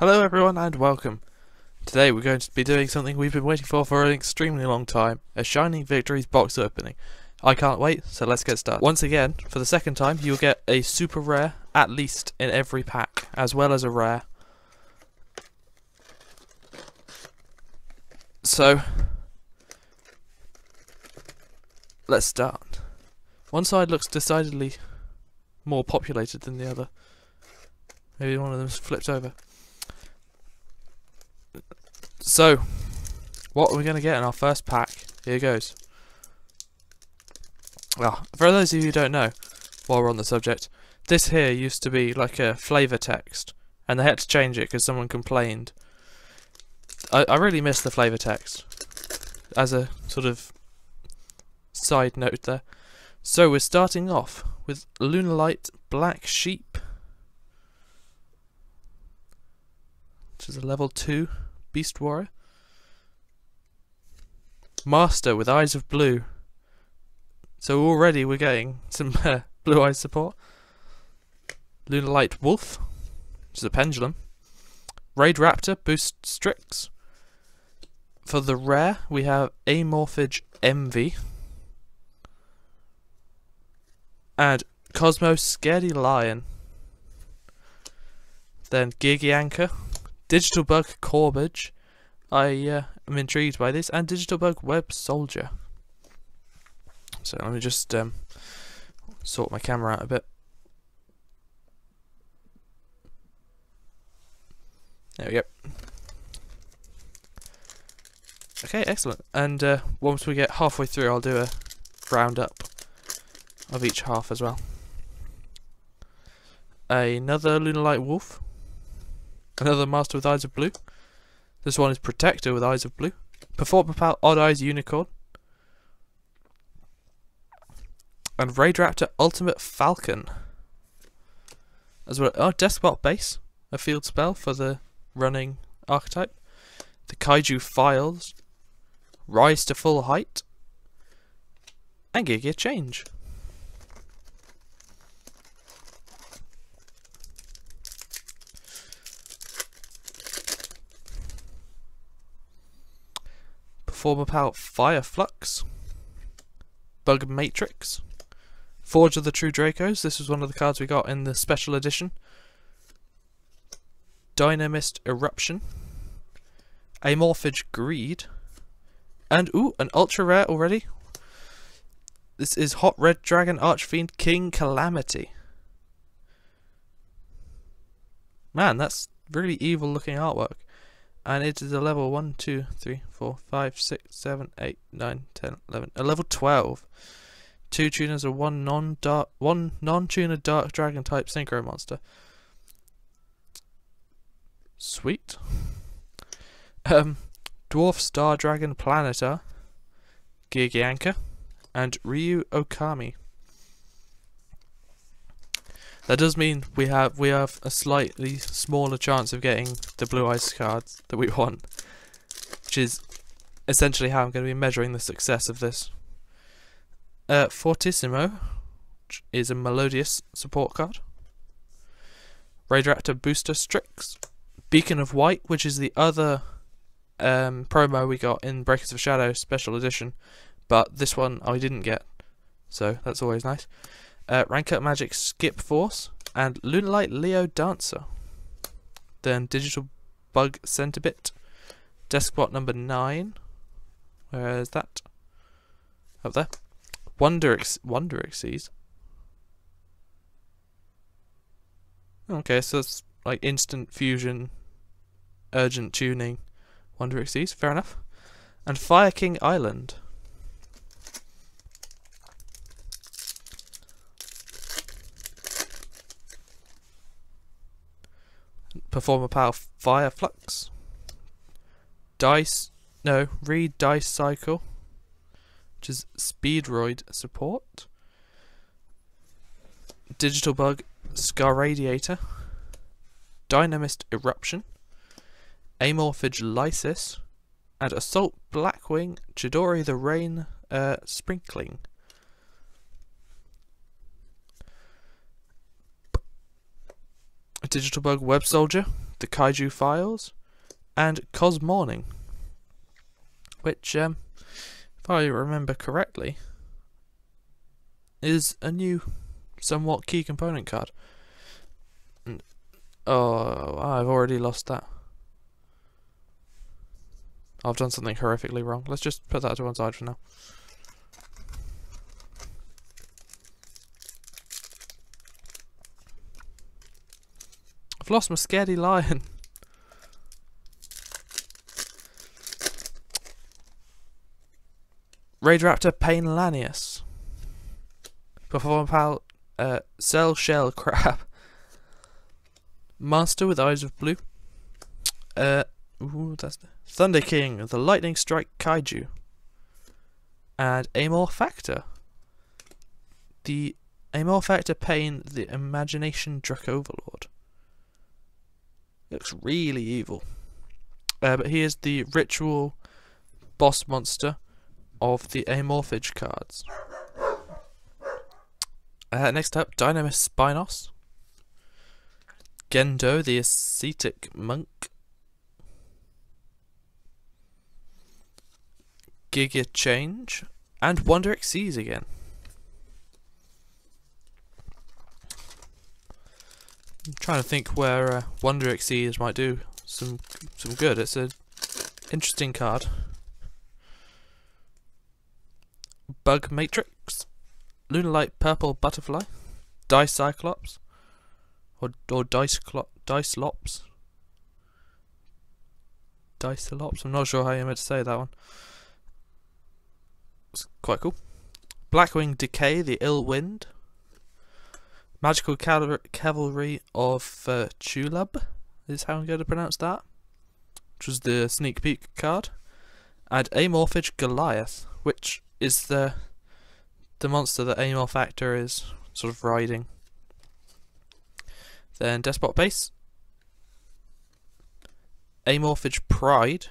Hello everyone and welcome. Today we're going to be doing something we've been waiting for an extremely long time, a Shining Victories box opening. I can't wait, so let's get started. Once again, for the second time, you'll get a super rare, at least in every pack, as well as a rare. So, let's start. One side looks decidedly more populated than the other. Maybe one of them's flipped over. So, what are we going to get in our first pack? Here goes. Well, for those of you who don't know, while we're on the subject, this here used to be like a flavour text, and they had to change it because someone complained. I really miss the flavour text, as a sort of side note there. So we're starting off with Lunalight Black Sheep, which is a level 2. Beast Warrior. Master with Eyes of Blue. So already we're getting some blue eyes support. Lunalight Wolf, which is a Pendulum. Raidraptor Boost Strix. For the rare, we have Amorphage Envy. And Cosmos Scaredy Lion. Then Gigi Anchor. Digital Bug Corbage, I am intrigued by this, and Digital Bug Web Soldier. So let me just sort my camera out a bit. There we go. Okay, excellent. And once we get halfway through, I'll do a roundup of each half as well. Another Lunalight Wolf. Another Master with Eyes of Blue. This one is Protector with Eyes of Blue. Perform about Odd Eyes Unicorn. And Raidraptor Ultimate Falcon. As well, oh, Deskbot Base, a field spell for the running archetype. The Kaiju Files. Rise to Full Height. And Giga Change. Form about Fire Flux, Bug Matrix, Forge of the True Dracos. This was one of the cards we got in the special edition. Dinomist Eruption, Amorphage Greed, and ooh, an ultra rare already. This is Hot Red Dragon Archfiend King Calamity. Man, that's really evil looking artwork. And it is a level 1, 2, 3, 4, 5, 6, 7, 8, 9, 10, 11. A level 12. 2 tuners and one non-tuner dark dragon type synchro monster. Sweet. Dwarf Star Dragon Planeta, Giga Anchor, and Ryu Okami. That does mean we have a slightly smaller chance of getting the blue eyes cards that we want, which is essentially how I'm going to be measuring the success of this. Fortissimo, which is a melodious support card. Raidraptor Booster Strix. Beacon of White, which is the other promo we got in Breakers of Shadow special edition, but this one I didn't get, so that's always nice. Rank Up Magic Skip Force, and Lunalight Leo Dancer. Then Digital Bug Centibit, DeskBot Number 9. Where is that? Up there. Wonder Xyz. Okay, so it's like instant fusion, urgent tuning. Wonder Xyz, fair enough. And Fire King Island. Perform a power Fire Flux. Dice Cycle, which is Speedroid support. Digital Bug Scaradiator. Dynamis Eruption. Amorphage Lysis. And Assault Blackwing Chidori the Rain Sprinkling. Digital Bug Web Soldier, The Kaiju Files, and Cosmorning, which, if I remember correctly, is a new, somewhat key component card. Oh, I've already lost that. I've done something horrifically wrong. Let's just put that to one side for now. I've lost my scaredy lion. Raidraptor Pain Lanius. Perform Pal Cell Shell Crab. Master with Eyes of Blue. Ooh, that's Thunder King, the Lightning Strike Kaiju. And Amorphage. The Amorphage Pain, the Imagination Druk Overlord. Looks really evil. But he is the ritual boss monster of the Amorphage cards. Next up, Dynamis Spinos. Gendo, the Ascetic Monk. Giga Change. And Wonder Xyz again. I'm trying to think where Wonder Xyz might do some good. It's an interesting card. Bug Matrix. Lunalight Purple Butterfly. Dicyclops. Or Dicelops. Dicelops? I'm not sure how you're meant to say that one. It's quite cool. Blackwing Decay the Ill Wind. Magical Cavalry of Chulub is how I'm going to pronounce that, which was the sneak peek card, and Amorphage Goliath, which is the monster that Amorphage is sort of riding. Then Deskbot Base, Amorphage Pride,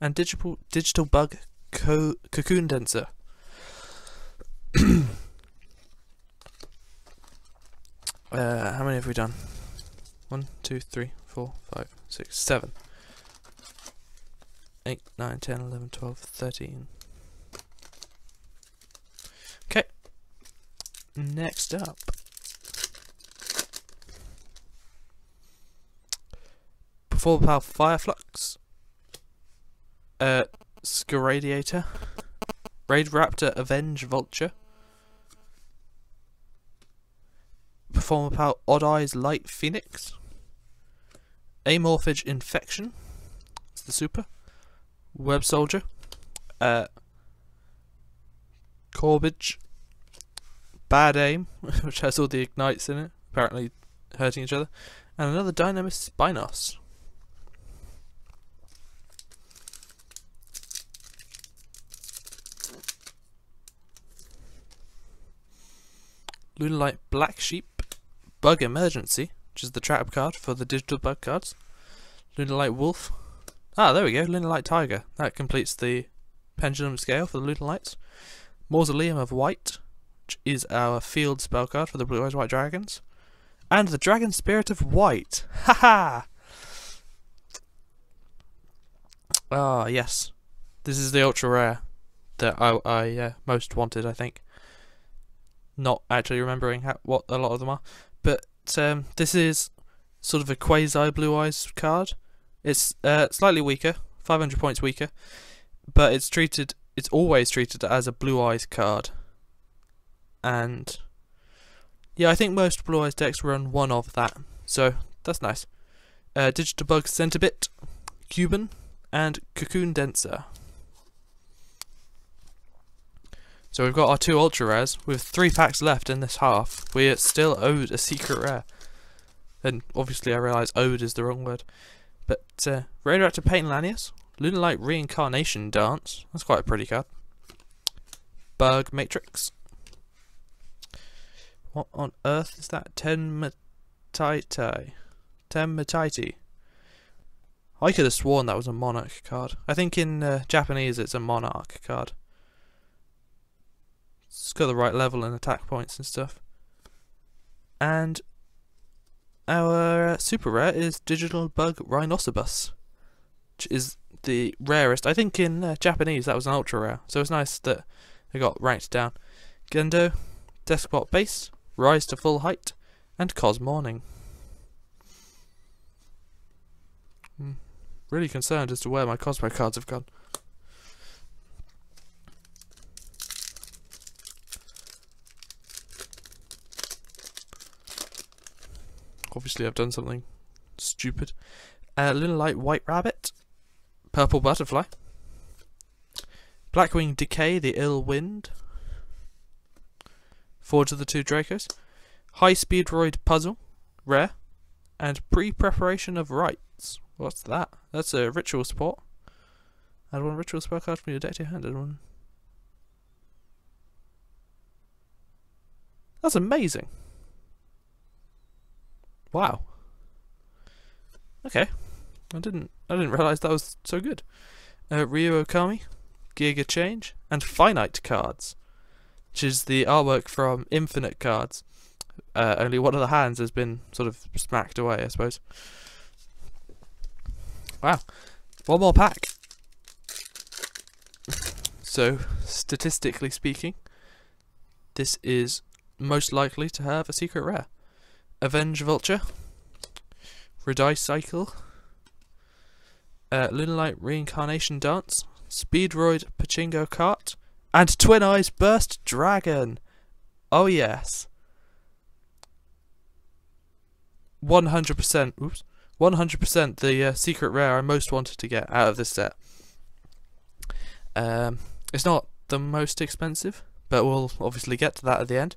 and Digital Bug Cocoon Dancer. How many have we done? 1, 2, 3, 4, 5, 6, 7, 8, 9, 10, 11, 12, 13. Okay. Next up. Perform Pal Fireflux. Scaradiator. Raidraptor Avenge Vulture. Perform Pal Odd Eyes Light Phoenix. Amorphage Infection, it's the super Web Soldier. Corbage. Bad Aim, which has all the ignites in it, apparently hurting each other, and another Dynamis Spinos. Lunalight Black Sheep. Bug Emergency, which is the trap card for the digital bug cards. Lunalight Wolf. Ah, there we go, Lunalight Tiger. That completes the Pendulum scale for the Lunalights. Mausoleum of White, which is our field spell card for the Blue-Eyes White Dragons. And the Dragon Spirit of White. Haha! Ah, yes. This is the ultra rare that I most wanted, I think. Not actually remembering what a lot of them are. But this is sort of a quasi Blue Eyes card. It's slightly weaker, 500 points weaker, but it's treated. It's always treated as a Blue Eyes card. And yeah, I think most Blue Eyes decks run one of that, so that's nice. Digital Bug Centibit, Cuban, and Cocoon Dancer. So we've got our two ultra rares with 3 packs left in this half. We are still owed a secret rare. And obviously I realise owed is the wrong word. But Raidraptor Pain Lanius, Lunalight Reincarnation Dance, that's quite a pretty card. Bug Matrix. What on earth is that? Tenmatite. I could have sworn that was a monarch card. I think in Japanese it's a monarch card. It's got the right level and attack points and stuff. And Our super rare is Digital Bug Rhinoceros, which is the rarest. I think in Japanese that was an ultra rare, so it's nice that it got ranked down. Gendo, Deskbot Base, Rise to Full Height, and Cos Morning. Really concerned as to where my Cosmo cards have gone. Obviously I've done something stupid. Lunalight White Rabbit, Purple Butterfly, Blackwing Decay the Ill Wind, Forge of the True Dracos, High Speed Roid Puzzle, rare, and Pre-Preparation of Rites. What's that? That's a ritual support. Add one ritual spell card from your deck to your hand. Add one. That's amazing. Wow. Okay, I didn't realise that was so good. Ryu Okami, Giga Change, and Finite Cards, which is the artwork from Infinite Cards. Only one of the hands has been sort of smacked away, I suppose. Wow, one more pack. So, statistically speaking, this is most likely to have a secret rare. Avenge Vulture, Redice Cycle, Lunalight Reincarnation Dance, Speedroid Pachinko Kart, and Twin Eyes Burst Dragon. Oh yes. 100%, oops, 100% the secret rare I most wanted to get out of this set. It's not the most expensive, but we'll obviously get to that at the end.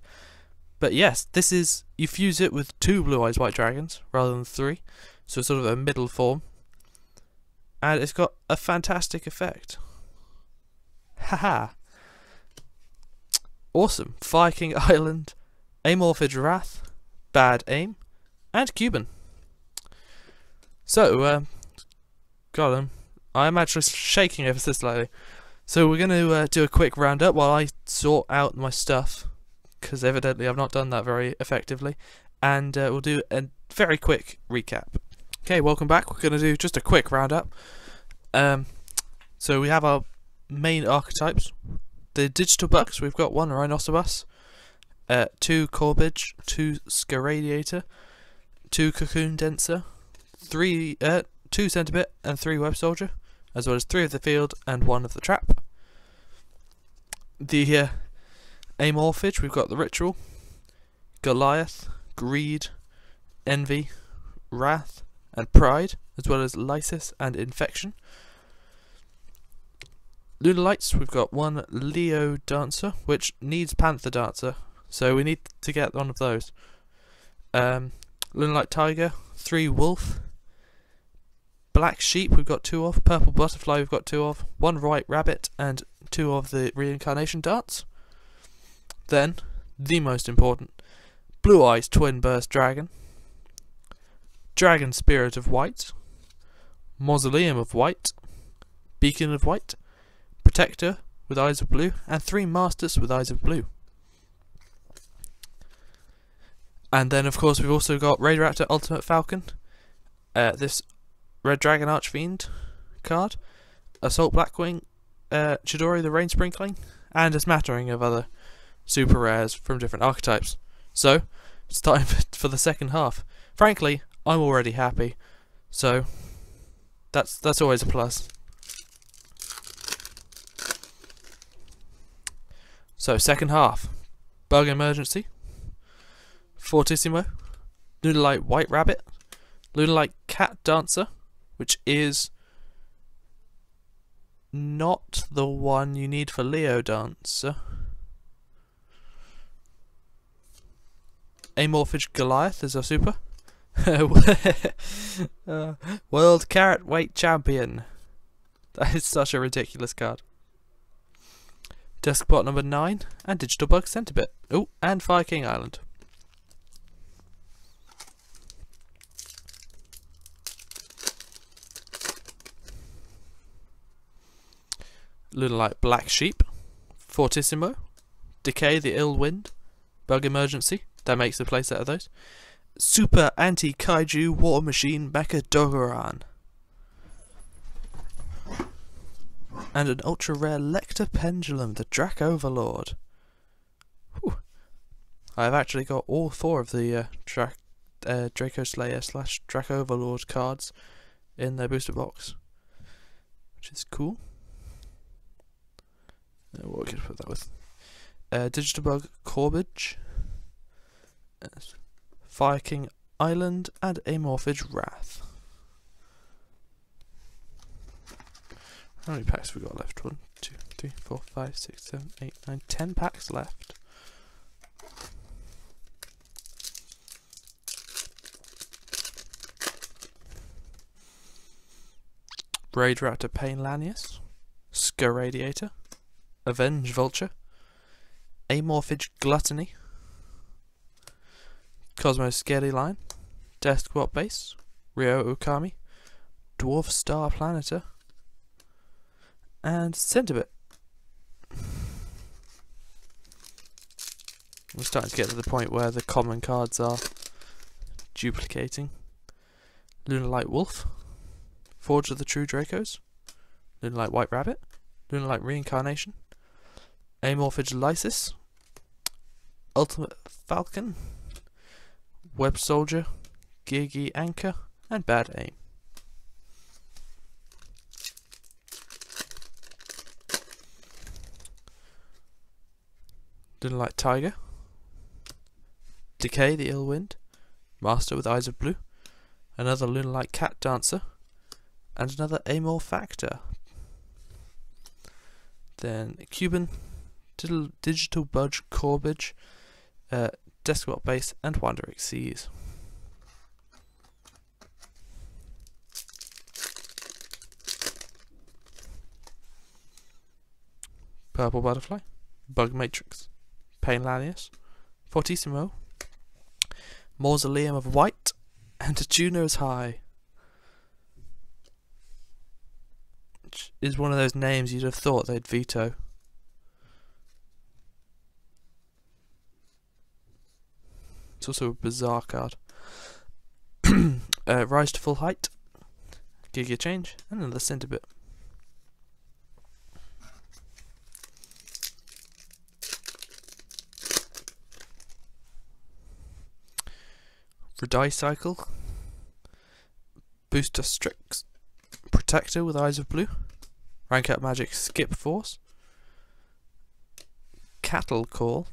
But yes, this is, you fuse it with 2 Blue Eyes White Dragons rather than 3, so it's sort of a middle form, and it's got a fantastic effect. Haha! Awesome! Fire King Island, Amorphage Wrath, Bad Aim, and Cuban. So, God, I'm actually shaking ever so slightly. So we're going to do a quick roundup while I sort out my stuff, because evidently I've not done that very effectively, and we'll do a very quick recap. Okay, welcome back. We're going to do just a quick roundup. So we have our main archetypes. The digital bugs, we've got 1 Rhinoceros, 2 Corbage, 2 Scaradiator, 2 Cocoon Dancer, 2 Centibit, and 3 Web Soldier, as well as 3 of the field and 1 of the trap. The Amorphage, we've got the Ritual, Goliath, Greed, Envy, Wrath, and Pride, as well as Lysis and Infection. Lunalights, we've got 1 Leo Dancer, which needs Panther Dancer, so we need to get one of those. Lunalight Tiger, 3 Wolf, Black Sheep, we've got 2 of, Purple Butterfly, we've got 2 of, 1 White Rabbit, and 2 of the Reincarnation Dance. Then, the most important, Blue Eyes Twin Burst Dragon, Dragon Spirit of White, Mausoleum of White, Beacon of White, Protector with Eyes of Blue, and 3 Masters with Eyes of Blue. And then, of course, we've also got Raidraptor Ultimate Falcon, this Red Dragon Archfiend card, Assault Blackwing, Chidori the Rain Sprinkling, and a smattering of other super rares from different archetypes. So, it's time for the second half. Frankly, I'm already happy, so that's always a plus. So, second half. Bug Emergency, Fortissimo, Lunalight White Rabbit, Lunalight Cat Dancer, which is not the one you need for Leo Dancer. Amorphage Goliath is our super. World Carrot Weight Champion. That is such a ridiculous card. DeskBot Number 9 and Digital Bug Centibit. Oh, and Fire King Island. Lunalight Black Sheep, Fortissimo, Decay the Ill Wind, Bug Emergency, that makes a playset of those, Super Anti-Kaiju War Machine Mecha Dogoran. And an ultra rare Lector Pendulum, the Drac Overlord. Whew. I've actually got all four of the Draco Slayer / Drac Overlord cards in their booster box, which is cool. What can I put that with? Digital Bug Corbage, Fire King Island, and Amorphage Wrath. How many packs have we got left? 1, 2, 3, 4, 5, 6, 7, 8, 9, 10 packs left. Raidraptor Pain Lanius, Scaradiator, Avenge Vulture, Amorphage Gluttony, Cosmo Scaly Lion, Deskbot Base, Ryu Okami, Dwarf Star Planeta, and Centibit. We're starting to get to the point where the common cards are duplicating. Lunalight Wolf, Forge of the True Dracos, Lunalight White Rabbit, Lunalight Reincarnation, Amorphage Lysis, Ultimate Falcon, Web Soldier, Giga Anchor, and Bad Aim. Lunalight Tiger, Decay the Ill Wind, Master with Eyes of Blue, another Lunalight Cat Dancer, and another Amor Factor. Then Cuban, Digital Bug Corbage, Deskbot Base, and Wonder Xyz. Purple Butterfly, Bug Matrix, Pain Lanius, Fortissimo, Mausoleum of White, and Juno's High. Which is one of those names you'd have thought they'd veto. It's also a bizarre card. Rise to Full Height, Giga Change, and another Centibit. Redicycle, Booster Strix, Protector with Eyes of Blue, Rank Up Magic Skip Force, Cattle Call,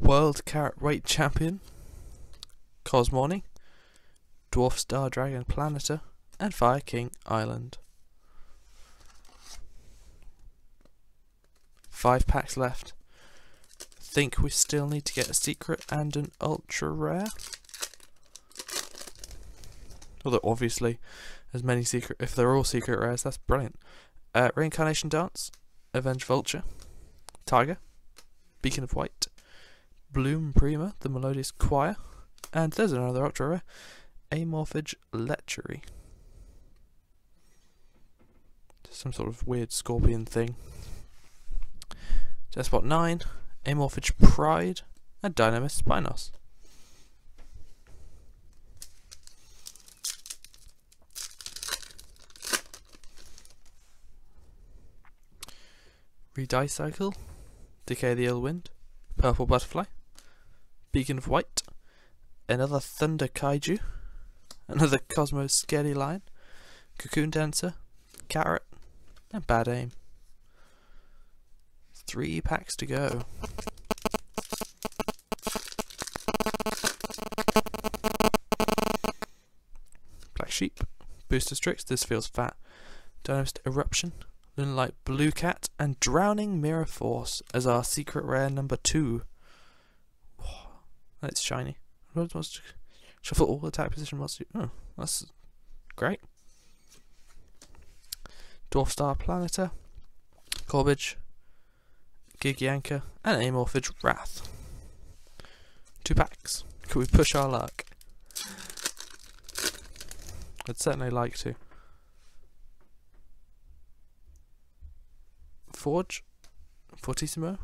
World Carrot Weight Champion, Cosmorny, Dwarf Star Dragon Planeta, and Fire King Island. 5 packs left. Think we still need to get a secret and an ultra rare. Although obviously, as many secret, if they're all secret rares, that's brilliant. Reincarnation Dance, Avenge Vulture, Tiger, Beacon of White, Bloom Prima, the Melodious Choir, and there's another ultra rare, Amorphage Lechery. Some sort of weird scorpion thing. Despot 9, Amorphage Pride, and Dynamis Spinos. Redicycle, Decay the Ill Wind, Purple Butterfly, Beacon of White, another Thunder Kaiju, another Cosmo Scaly Lion, Cocoon Dancer, Carrot, and Bad Aim. 3 packs to go. Black Sheep, Booster Strix, this feels fat, Dinomist Eruption, Lunalight Blue Cat, and Drowning Mirror Force as our secret rare number 2. Oh, that's shiny. Shuffle all attack position monsters. Oh, that's great. Dwarf Star Planeta, Corbage, Giga Anchor, and Amorphage Wrath. 2 packs. Could we push our luck? I'd certainly like to. Forge, Fortissimo,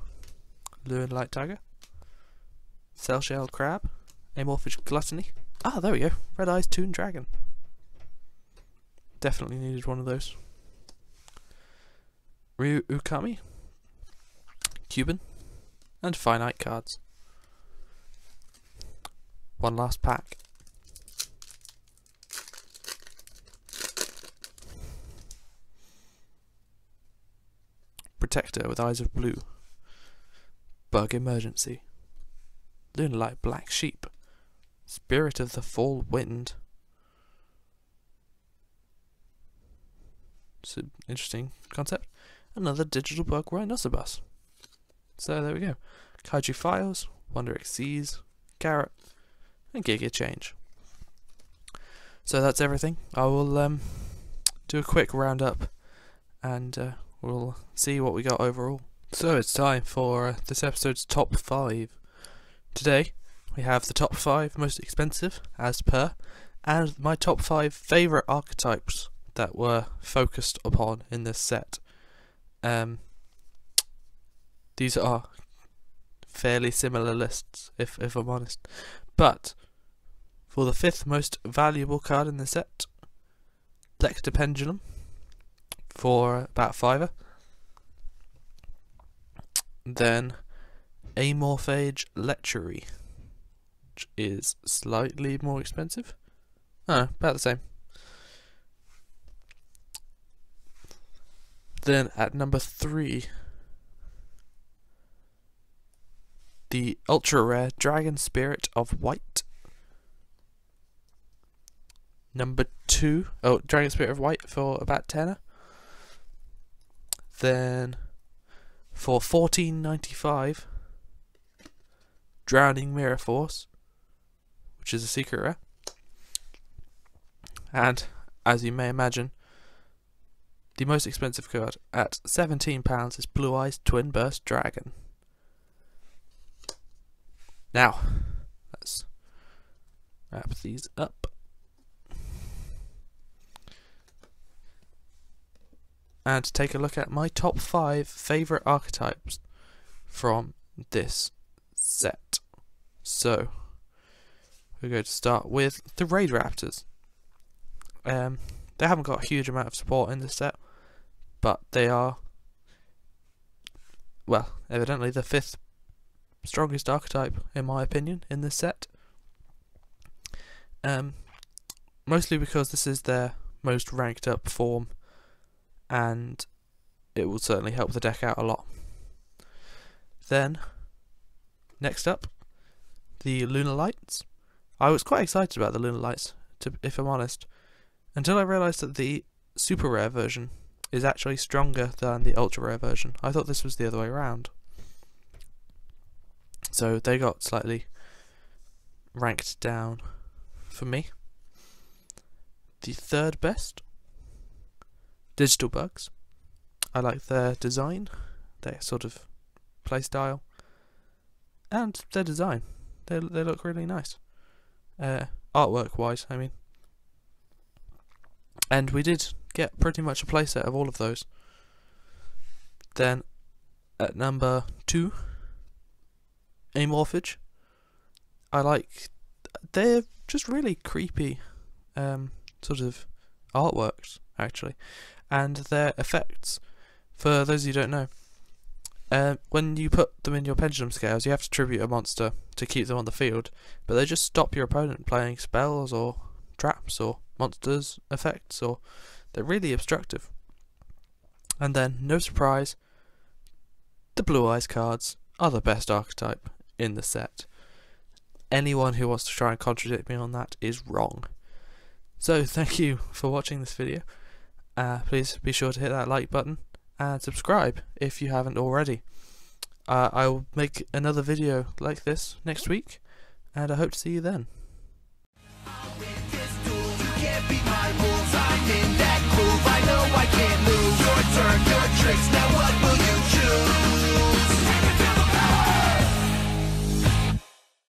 Lunalight Tiger, Cell Shell Crab, Amorphage Gluttony. Ah, there we go. Red Eyes Toon Dragon. Definitely needed one of those. Ryu Okami, Cuban, and Finite cards. One last pack. Protector with Eyes of Blue, Bug Emergency, Lunalight Black Sheep, Spirit of the Fall Wind. It's an interesting concept. Another Digital Bug Rhinoceros. So there we go. Kaiju Files, Wonder Xyz, Carrot, and Giga Change. So that's everything. I will do a quick roundup and we'll see what we got overall. So it's time for this episode's top 5. Today we have the top 5 most expensive, as per, and my top 5 favourite archetypes that were focused upon in this set. These are fairly similar lists, if I'm honest. But for the 5th most valuable card in the set, Plector Pendulum, for about £5. Then Amorphage Lechery, which is slightly more expensive. Oh, about the same. Then at number 3, the ultra rare Dragon Spirit of White. Number 2, oh, Dragon Spirit of White for about £10. Then for $14.95, Drowning Mirror Force, which is a secret rare. And as you may imagine, the most expensive card at £17 is Blue Eyes Twin Burst Dragon. Now, let's wrap these up. And take a look at my top 5 favourite archetypes from this set. So, we're going to start with the Raidraptors. They haven't got a huge amount of support in this set, but they are, well, evidently the 5th strongest archetype, in my opinion, in this set. Mostly because this is their most ranked up form, and it will certainly help the deck out a lot. Then, next up, the Lunalights. I was quite excited about the Lunalights, if I'm honest, until I realised that the super rare version is actually stronger than the ultra rare version. I thought this was the other way around. So they got slightly ranked down for me. The 3rd best, Digital Bugs. I like their design, their sort of playstyle, and their design. They look really nice, artwork wise, I mean. And we did get pretty much a playset of all of those. Then at number 2, Amorphage. I like, they're just really creepy sort of artworks, actually, and their effects. For those who don't know, when you put them in your pendulum scales, you have to tribute a monster to keep them on the field, but they just stop your opponent playing spells or traps or monsters effects, or they're really obstructive. And then, no surprise, the Blue Eyes cards are the best archetype in the set. Anyone who wants to try and contradict me on that is wrong. So thank you for watching this video. Please be sure to hit that like button and subscribe if you haven't already. I will make another video like this next week, and I hope to see you then. Now what will you choose?